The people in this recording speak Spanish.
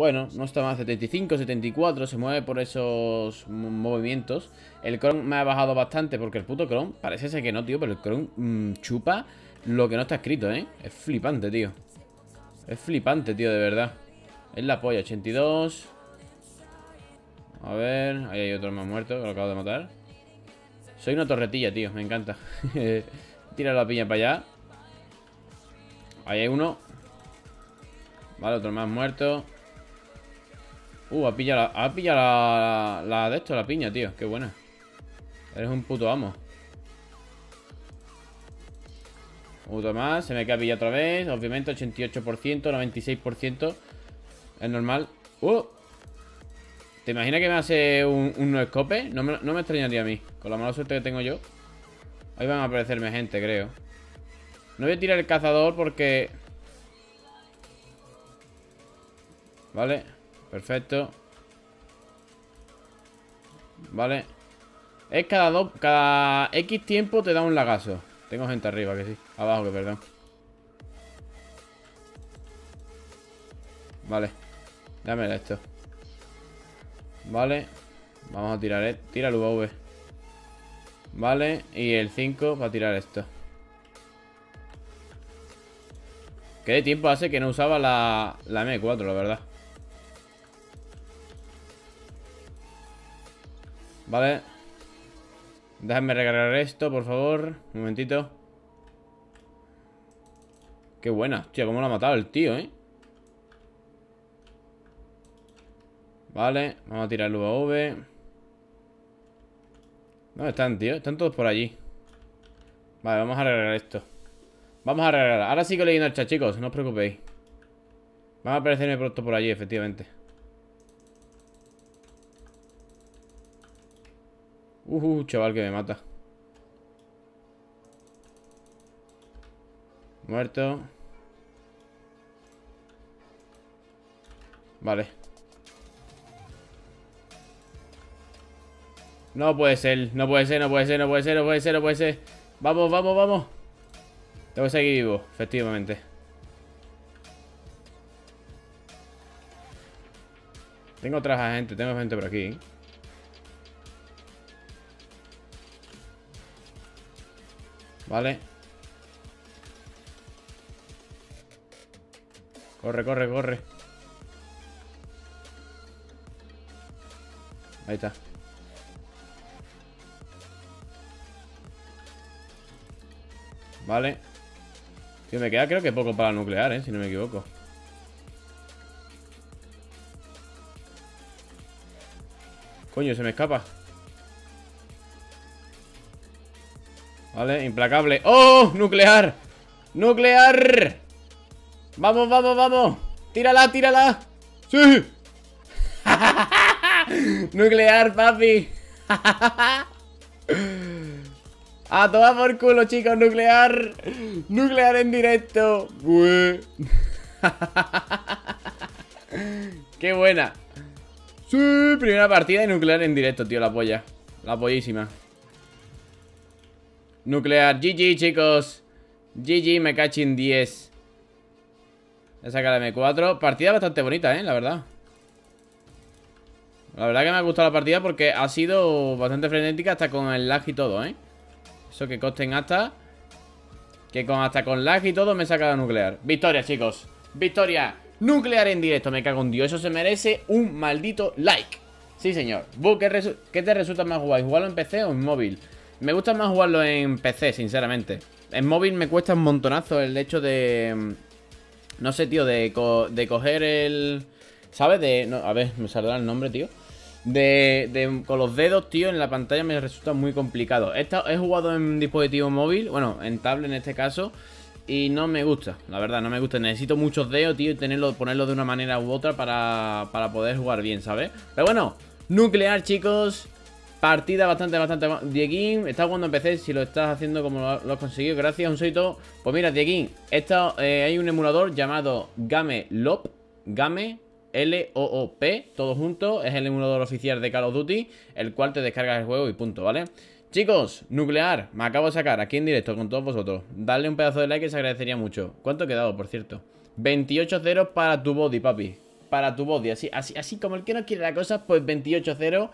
Bueno, no está mal, 75, 74, se mueve por esos movimientos. El Chrome me ha bajado bastante porque el puto Chrome, parece ser que no, tío, pero el Chrome chupa lo que no está escrito, ¿eh? Es flipante, tío. Es flipante, tío, de verdad. Es la polla, 82. A ver, ahí hay otro más muerto, que lo acabo de matar. Soy una torretilla, tío, me encanta. Tira la piña para allá. Ahí hay uno. Vale, otro más muerto. Ha pillado la de esto, la piña, tío. Qué buena. Eres un puto amo. Otro más. Se me queda pillado otra vez. Obviamente, 88%, 96%. Es normal. ¿Te imaginas que me hace un no escope? No me extrañaría a mí. Con la mala suerte que tengo yo. Ahí van a aparecerme gente, creo. No voy a tirar el cazador porque... Vale, perfecto. Vale. Es cada X tiempo te da un lagazo. Tengo gente arriba, que sí. Abajo, que perdón. Vale. Dame esto. Vale. Vamos a tirar, tira el UAV. Vale. Y el 5 va a tirar esto. ¿Qué de tiempo hace que no usaba la M4, la verdad? Vale. Déjame recargar esto, por favor. Un momentito. Qué buena. Hostia, cómo lo ha matado el tío, ¿eh? Vale. Vamos a tirar el UAV. ¿Dónde están, tío? Están todos por allí. Vale, vamos a recargar esto. Vamos a recargar. Ahora sigo leyendo el chat, chicos. No os preocupéis. Van a aparecerme pronto por allí, efectivamente. Chaval, que me mata. Muerto. Vale. No puede ser, no puede ser, no puede ser, no puede ser, no puede ser, no puede ser. Vamos, vamos, vamos. Tengo que seguir vivo, efectivamente. Tengo otra gente, tengo gente por aquí. Vale. Corre, corre, corre. Ahí está. Vale. Tío, me queda creo que poco para nuclear, si no me equivoco. Coño, se me escapa. Vale, implacable. ¡Oh! ¡Nuclear! ¡Nuclear! ¡Vamos, vamos, vamos! ¡Tírala, tírala! ¡Sí! ¡Nuclear, papi! ¡A tomar por culo, chicos! ¡Nuclear! ¡Nuclear en directo! ¡Qué buena! ¡Sí! Primera partida y nuclear en directo, tío. La polla. La pollísima. Nuclear, GG, chicos. GG, me cachin 10. He sacado la M4. Partida bastante bonita, la verdad. La verdad que me ha gustado la partida porque ha sido bastante frenética hasta con el lag y todo, Eso que costen hasta. Que hasta con lag y todo me he sacado nuclear. Victoria, chicos. Victoria. Nuclear en directo. Me cago en Dios. Eso se merece un maldito like. Sí, señor. ¿Qué te resulta más guay? ¿Jugarlo en PC o en móvil? Me gusta más jugarlo en PC, sinceramente. En móvil me cuesta un montonazo el hecho de... No sé, tío, de coger el... ¿Sabes? A ver, me saldrá el nombre, tío. Con los dedos, tío, en la pantalla me resulta muy complicado. He jugado en dispositivo móvil, bueno, en tablet en este caso. Y no me gusta, la verdad, no me gusta. Necesito muchos dedos, tío, y ponerlo de una manera u otra para poder jugar bien, ¿sabes? Pero bueno, nuclear, chicos... Partida bastante... Dieguín, estás jugando en PC, si lo estás haciendo como lo has conseguido. Gracias, un solito. Pues mira, Dieguín, hay un emulador llamado Game Loop. Game L-O-O-P, todo junto. Es el emulador oficial de Call of Duty, el cual te descargas el juego y punto, ¿vale? Chicos, nuclear, me acabo de sacar aquí en directo con todos vosotros. Dale un pedazo de like que se agradecería mucho. ¿Cuánto he quedado, por cierto? 28 ceros para tu body, papi. para tu body. Así como el que no quiere la cosa, pues 28-0.